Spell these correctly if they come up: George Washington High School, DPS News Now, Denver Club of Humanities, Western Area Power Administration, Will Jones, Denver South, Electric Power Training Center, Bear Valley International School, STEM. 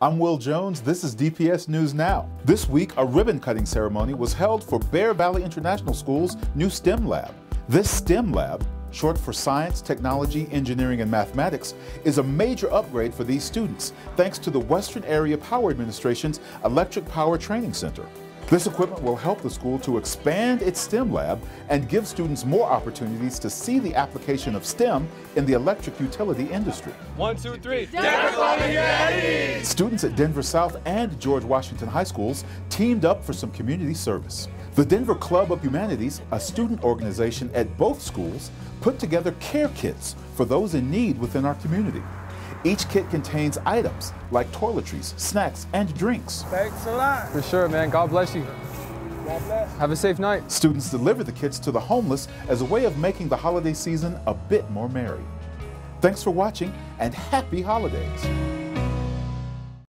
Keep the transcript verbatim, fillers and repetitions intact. I'm Will Jones, this is D P S News Now. This week, a ribbon-cutting ceremony was held for Bear Valley International School's new STEM lab. This STEM lab, short for Science, Technology, Engineering, and Mathematics, is a major upgrade for these students, thanks to the Western Area Power Administration's Electric Power Training Center. This equipment will help the school to expand its STEM lab and give students more opportunities to see the application of STEM in the electric utility industry. One, two, three. Denver Club of Humanities! Students at Denver South and George Washington High Schools teamed up for some community service. The Denver Club of Humanities, a student organization at both schools, put together care kits for those in need within our community. Each kit contains items like toiletries, snacks, and drinks. Thanks a lot. For sure, man. God bless you. God bless. Have a safe night. Students deliver the kits to the homeless as a way of making the holiday season a bit more merry. Thanks for watching, and happy holidays.